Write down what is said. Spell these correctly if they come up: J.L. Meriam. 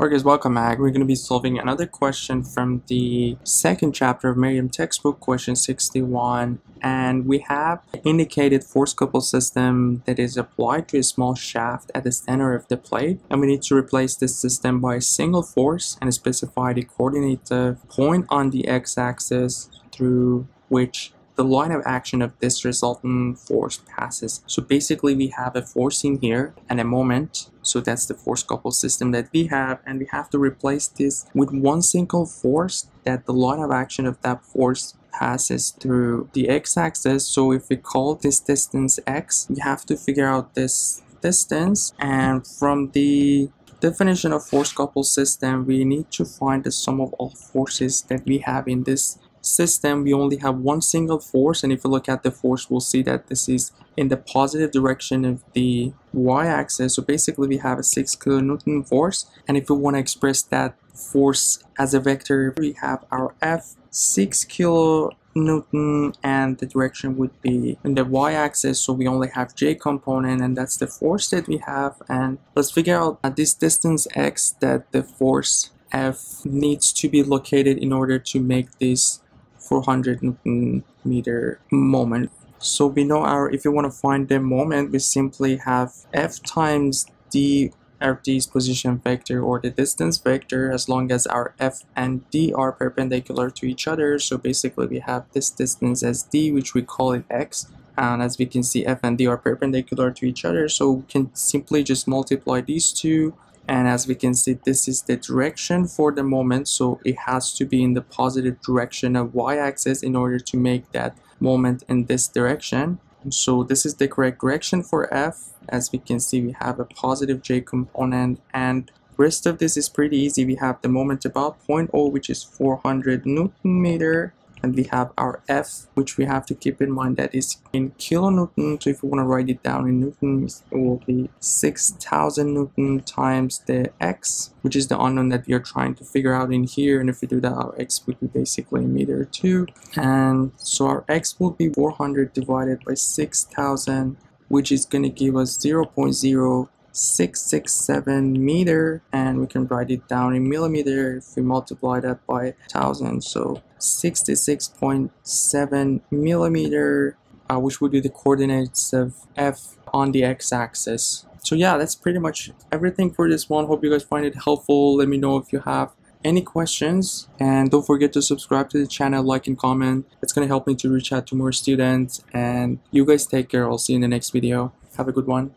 Or guys, welcome back. We're going to be solving another question from the second chapter of Meriam textbook, question 61, and we have indicated force couple system that is applied to a small shaft at the center of the plate, and we need to replace this system by a single force and specify the coordinate point on the x-axis through which the line of action of this resultant force passes. So basically we have a force in here and a moment. So that's the force couple system that we have, and we have to replace this with one single force that the line of action of that force passes through the x-axis. So if we call this distance x, we have to figure out this distance, and from the definition of force couple system we need to find the sum of all forces that we have in this system. We only have one single force, and if you look at the force, we'll see that this is in the positive direction of the y-axis. So basically we have a 6 kilonewton force, and if we want to express that force as a vector, we have our F 6 kilonewton, and the direction would be in the y-axis. So we only have j component, and that's the force that we have. And let's figure out at this distance x that the force F needs to be located in order to make this 400 Newton meter moment. So we know our, if you want to find the moment, we simply have F times d, or d's position vector or the distance vector, as long as our F and d are perpendicular to each other. So basically we have this distance as d, which we call it x, and as we can see F and d are perpendicular to each other, so we can simply just multiply these two. And as we can see, this is the direction for the moment, so it has to be in the positive direction of y-axis in order to make that moment in this direction. So this is the correct direction for F. As we can see, we have a positive j component, and rest of this is pretty easy. We have the moment about 0.0, which is 400 Newton meter, and we have our F, which we have to keep in mind that is in kilonewton. So if you want to write it down in newtons, it will be 6,000 newton times the x, which is the unknown that we are trying to figure out in here. And if we do that, our x would be basically meter 2, and so our x will be 400 divided by 6,000, which is going to give us 0.0667 meter, and we can write it down in millimeter if we multiply that by 1,000, so 66.7 millimeter, which would be the coordinates of F on the x-axis. So yeah, that's pretty much everything for this one. Hope you guys find it helpful. Let me know if you have any questions, and don't forget to subscribe to the channel, like and comment. It's going to help me to reach out to more students. And you guys take care. I'll see you in the next video. Have a good one.